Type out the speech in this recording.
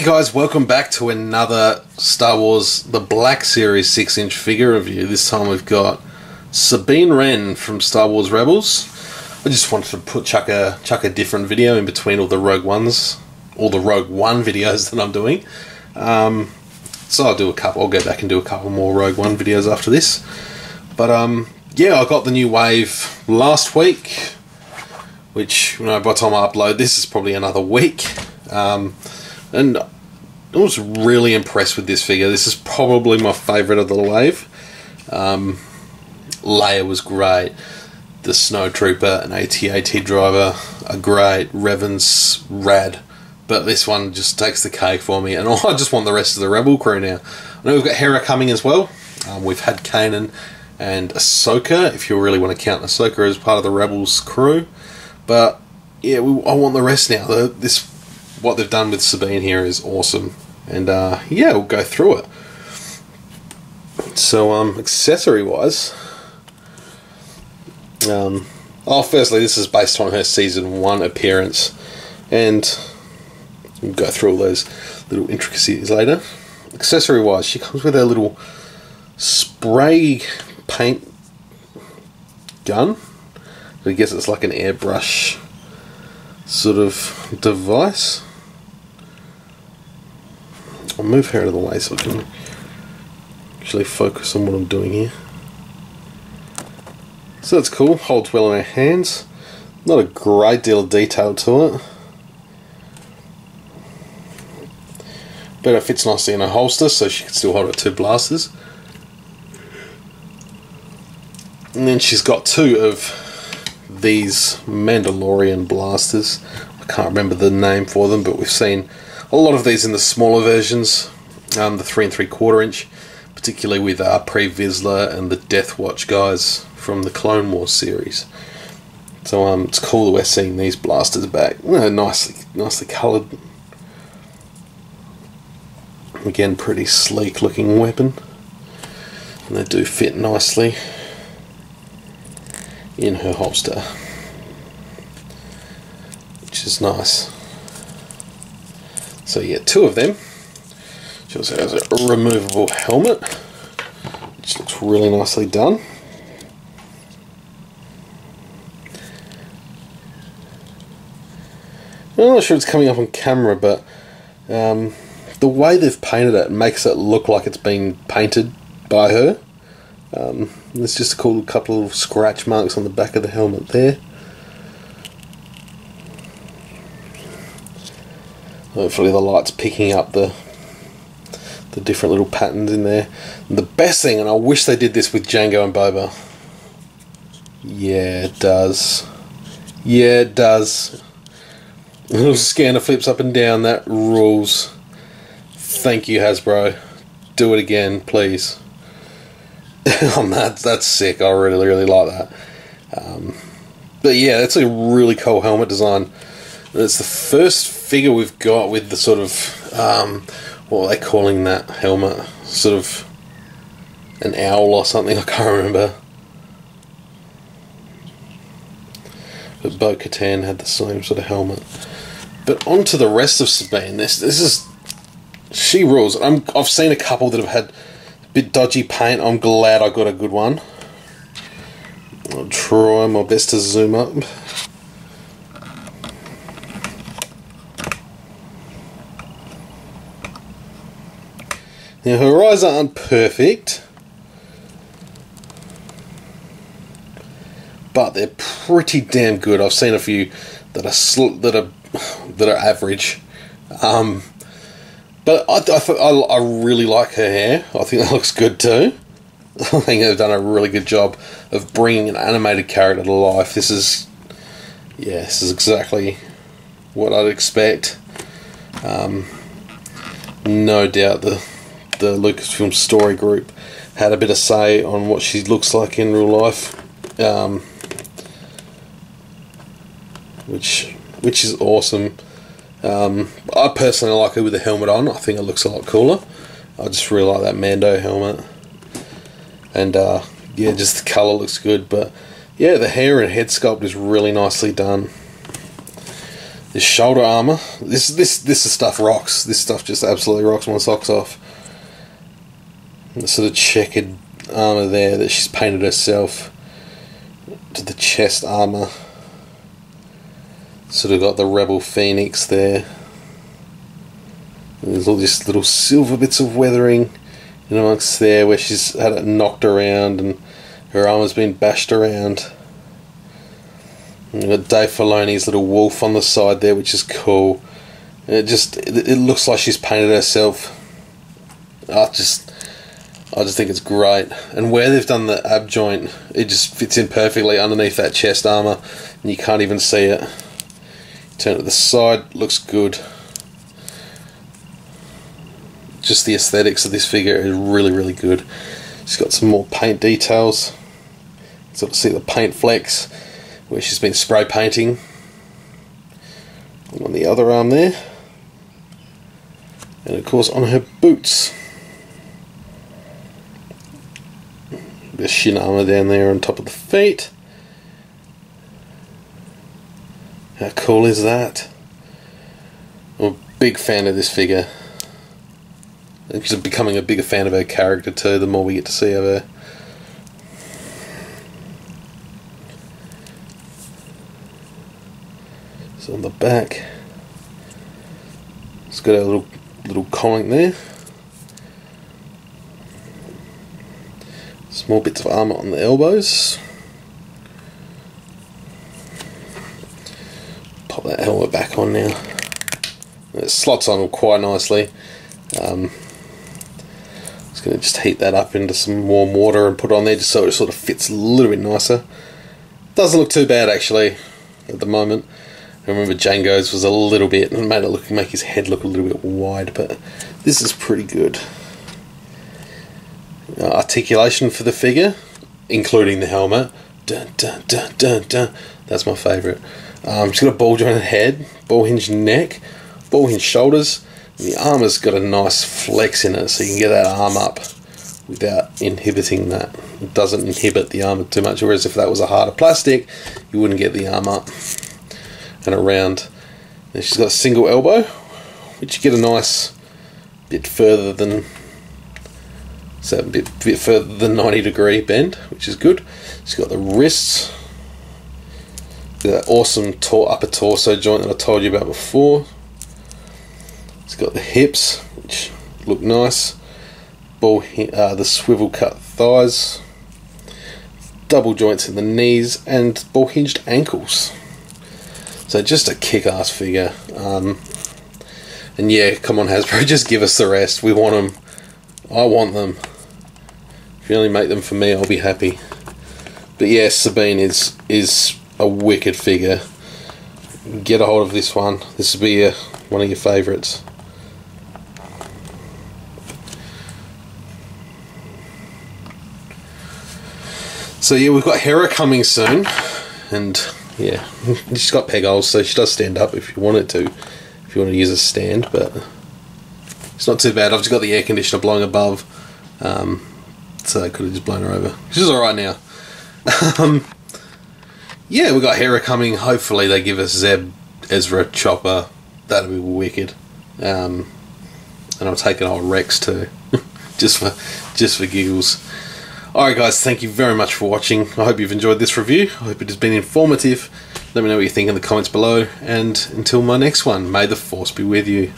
Hey guys, welcome back to another Star Wars The Black Series 6-inch figure review. This time we've got Sabine Wren from Star Wars Rebels. I just wanted to chuck a different video in between all the Rogue One videos that I'm doing. So I'll go back and do a couple more Rogue One videos after this. But yeah, I got the new wave last week, which, you know, by the time I upload this is probably another week. And I was really impressed with this figure. This is probably my favourite of the wave. Leia was great. The Snow Trooper and AT-AT driver are great. Revan's rad. But this one just takes the cake for me. And I just want the rest of the Rebel crew now. I know we've got Hera coming as well. We've had Kanan and Ahsoka, if you really want to count Ahsoka as part of the Rebels crew. But yeah, I want the rest now. What they've done with Sabine here is awesome, and yeah, we'll go through it. So, accessory-wise, firstly, this is based on her Season 1 appearance, and we'll go through all those little intricacies later. Accessory-wise, she comes with her little spray paint gun. I guess it's like an airbrush sort of device. I'll move her out of the way so I can actually focus on what I'm doing here. So that's cool, holds well in her hands. Not a great deal of detail to it, but it fits nicely in her holster, so she can still hold her two blasters. And then she's got two of these Mandalorian blasters. I can't remember the name for them, but we've seen a lot of these in the smaller versions, the 3 3/4 inch, particularly with Pre Vizsla and the Death Watch guys from the Clone Wars series. So it's cool that we're seeing these blasters back. They're nicely coloured. Again, pretty sleek looking weapon, and they do fit nicely in her holster, which is nice. So yeah, two of them. She also has a removable helmet, which looks really nicely done. I'm not sure it's coming up on camera, but the way they've painted it makes it look like it's been painted by her. There's just a cool couple of scratch marks on the back of the helmet there. Hopefully the light's picking up the different little patterns in there. And the best thing, and I wish they did this with Jango and Boba. Yeah, it does. Yeah, it does. The little scanner flips up and down. That rules. Thank you, Hasbro. Do it again, please. That's sick. I really like that. But yeah, that's a really cool helmet design. And it's the first figure we've got with the sort of what are they calling that helmet? Sort of an owl or something. I can't remember. But Bo-Katan had the same sort of helmet. But onto the rest of Sabine. This is, she rules. I've seen a couple that have had bit dodgy paint. I'm glad I got a good one. I'll try my best to zoom up. Now her eyes aren't perfect, but they're pretty damn good. I've seen a few that are that are average. But I really like her hair. I think that looks good too. I think they've done a really good job of bringing an animated character to life. This is exactly what I'd expect. No doubt the Lucasfilm story group had a bit of say on what she looks like in real life, which is awesome. I personally like her with the helmet on. I think it looks a lot cooler. I just really like that Mando helmet, and yeah, just the colour looks good. But yeah, the hair and head sculpt is really nicely done. This shoulder armor, this stuff rocks. This stuff just absolutely rocks my socks off. The sort of checkered armor there that she's painted herself, to the chest armor. Sort of got the Rebel Phoenix there. There's all these little silver bits of weathering in amongst there where she's had it knocked around and her armor's been bashed around. We've got Dave Filoni's little wolf on the side there, which is cool. And it looks like she's painted herself. I just think it's great. And where they've done the ab joint, it just fits in perfectly underneath that chest armor, and you can't even see it. Turn it to the side, looks good. Just the aesthetics of this figure is really, really good. She's got some more paint details. You sort of see the paint flecks where she's been spray painting. And on the other arm there. And of course on her boots. The shin armor down there on top of the feet. How cool is that? I'm a big fan of this figure. I'm just becoming a bigger fan of her character too, the more we get to see of her. So on the back, it's got a little collar there. Small bits of armour on the elbows. Pop that helmet back on now. It slots on quite nicely. I'm just going to just heat that up into some warm water and put it on there just so it sort of fits a little bit nicer. Doesn't look too bad actually at the moment. I remember Jango's was a little bit, and made it make his head look a little bit wide, but this is pretty good. Articulation for the figure, including the helmet. Dun, dun, dun, dun, dun. That's my favourite. She's got a ball jointed head, ball hinge neck, ball hinge shoulders, and the armor's got a nice flex in it, so you can get that arm up without inhibiting that. It doesn't inhibit the armor too much, whereas if that was a harder plastic, you wouldn't get the arm up and around. Then she's got a single elbow, which you get a nice bit further than, so a bit further than 90 degree bend, which is good. She's got the wrists, the awesome upper torso joint that I told you about before. It's got the hips, which look nice. The swivel cut thighs, double joints in the knees, and ball hinged ankles. So just a kick-ass figure, and yeah, come on Hasbro, just give us the rest. We want them. I want them. If you only make them for me, I'll be happy. But yeah, Sabine is a wicked figure. Get a hold of this one. This will be one of your favourites. So yeah, we've got Hera coming soon, and yeah, she's got peg holes, so she does stand up if you want it to, if you want to use a stand, but it's not too bad. I've just got the air conditioner blowing above, so I could have just blown her over. She's alright now. Yeah, we've got Hera coming. Hopefully they give us Zeb, Ezra, Chopper. That'll be wicked. And I'll take an old Rex too, just for giggles. Alright guys, thank you very much for watching. I hope you've enjoyed this review. I hope it has been informative. Let me know what you think in the comments below. And until my next one, may the Force be with you.